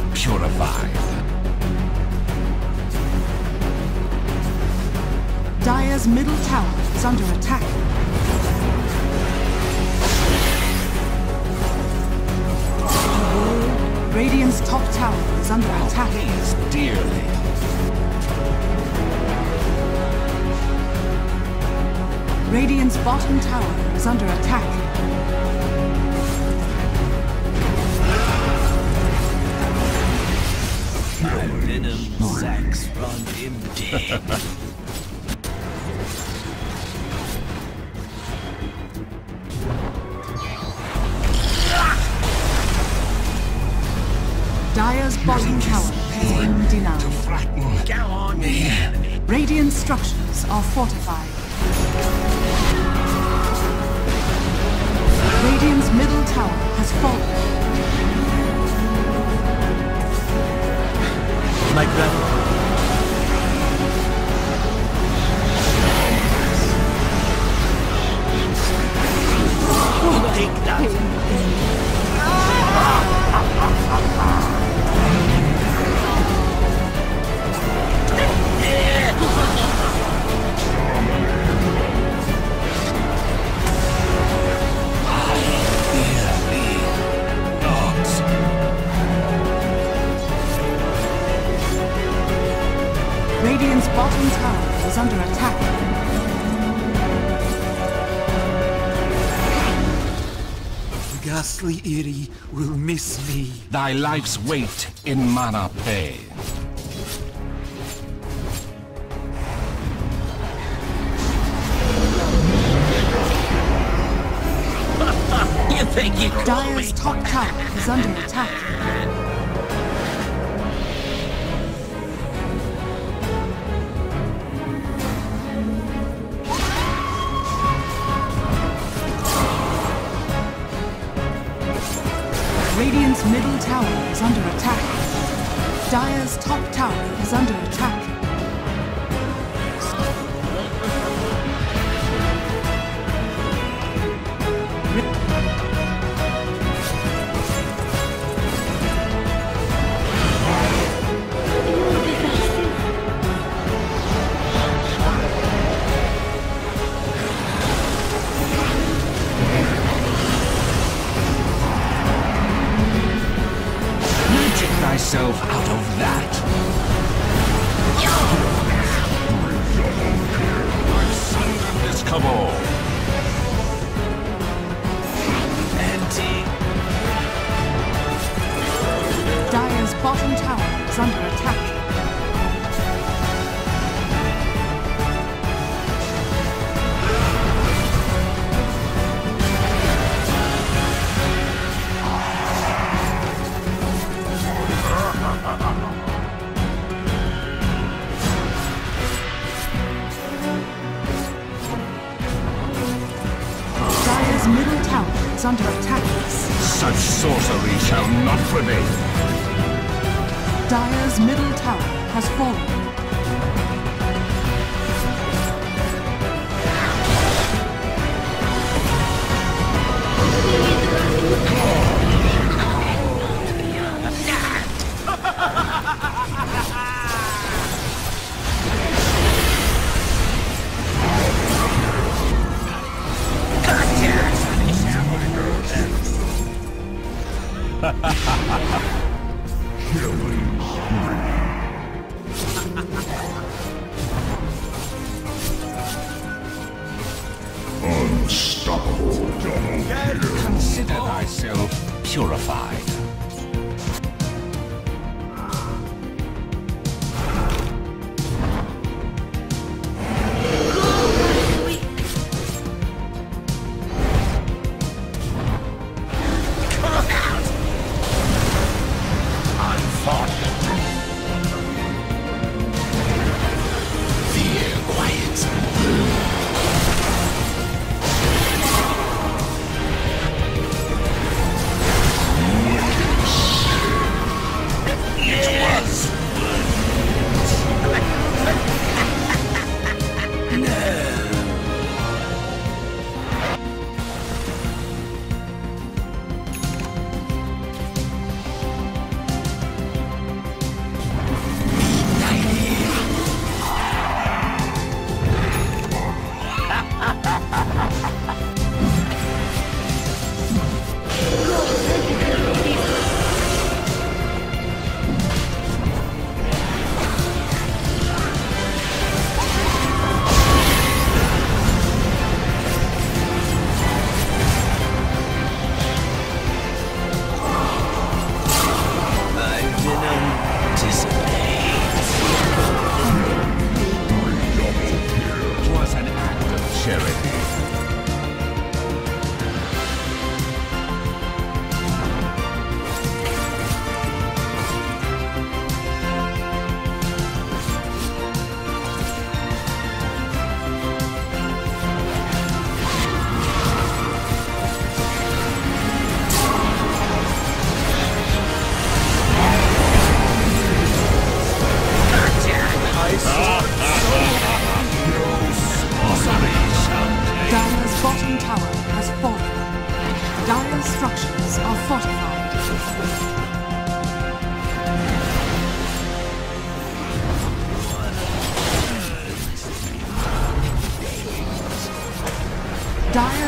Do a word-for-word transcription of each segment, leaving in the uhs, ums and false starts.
not purified. Dire's middle tower is under attack. Radiant's top tower is under oh, attack. Please, dearly. Radiant's bottom tower is under attack. My venom sacks run him dead. Dire's bottom tower has been denied. Go on, man. Radiant structures are fortified. Radiant's middle tower has fallen. Like that. Radiant's bottom tower is under attack. The ghastly Eerie will miss me. Thy life's weight in mana pay. You think you could? Dire's top tower is under attack. Radiant's middle tower is under attack. Dire's top tower is under attack. Myself out of that. Asunder this cabal. Anti. Dire's bottom tower is under attack. Middle tower is under attack. Such sorcery shall not prevail. Dire's middle tower has fallen. Killing spree.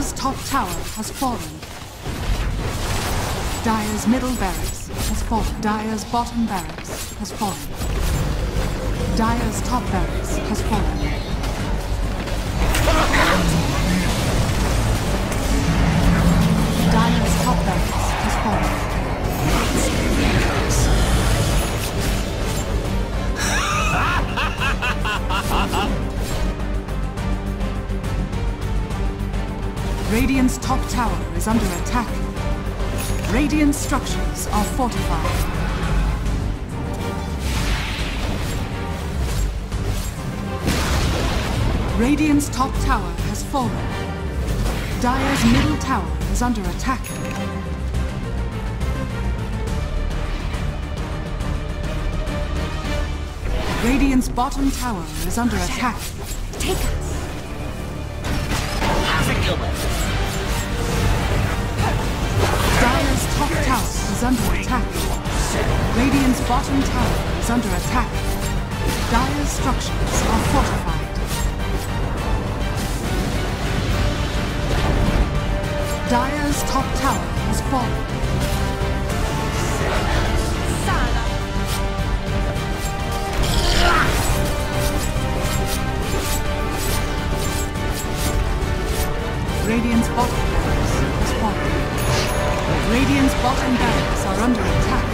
Dyer's top tower has fallen. Dyer's middle barracks has fallen. Dyer's bottom barracks has fallen. Dyer's top barracks has fallen. Dyer's top barracks has fallen. Radiant's top tower is under attack. Radiant structures are fortified. Radiant's top tower has fallen. Dyer's middle tower is under attack. Radiant's bottom tower is under attack. Take us! How's it going? Dyer's top tower is under attack. Radiant's bottom tower is under attack. Dyer's structures are fortified. Dyer's top tower has fallen. Sala. Radiant's bottom barracks has fallen. Radiant's bottom barracks are under attack.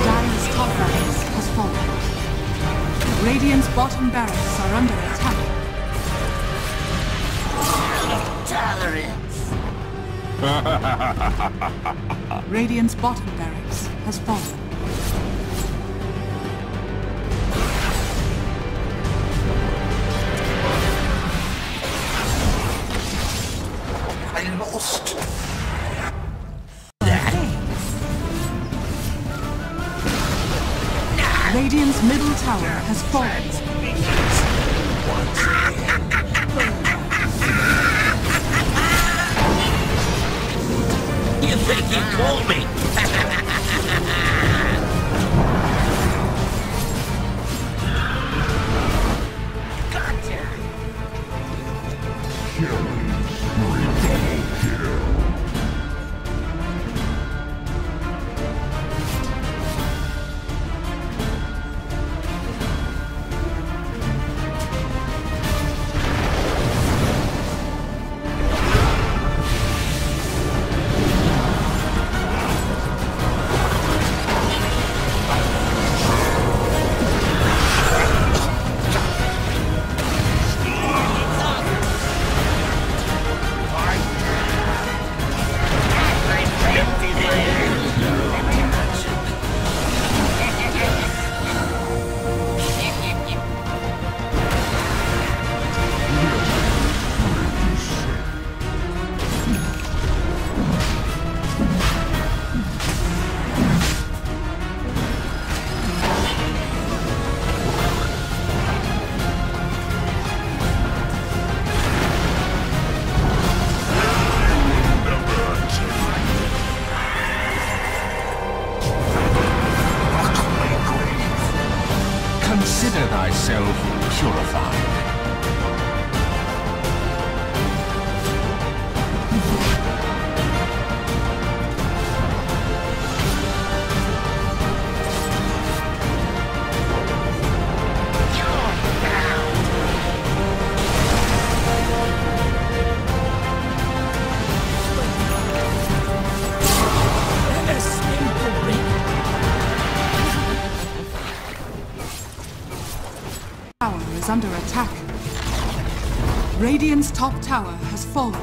Dyer's top barracks has fallen. Radiant's bottom barracks are under attack. Tolerance. Radiant's bottom barracks has fallen. I lost that. Radiant's middle tower has fallen. You think you called me? Gotcha! Killing spree, double under attack. Radiant's top tower has fallen.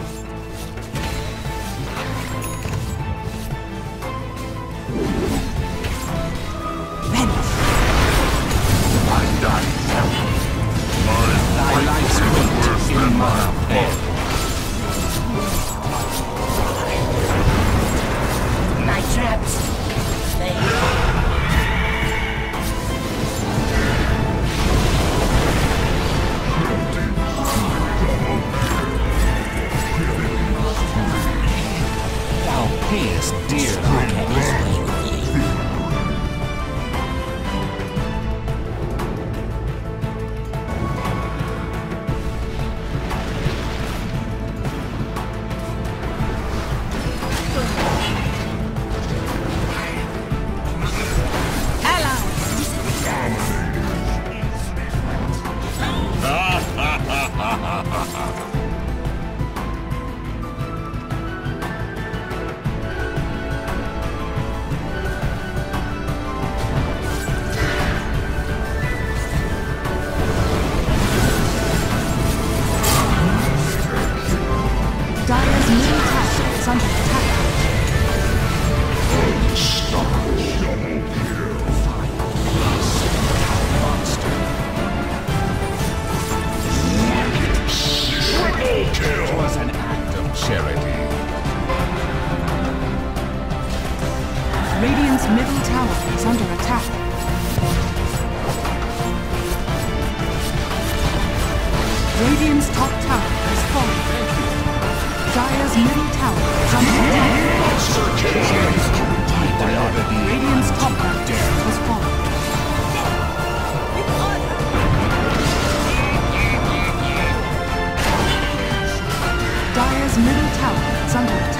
Radiant's middle tower is under attack. Radiant's top tower is falling. Dire's middle tower is under attack. Radiant's top tower is falling. Dire's middle tower is under attack.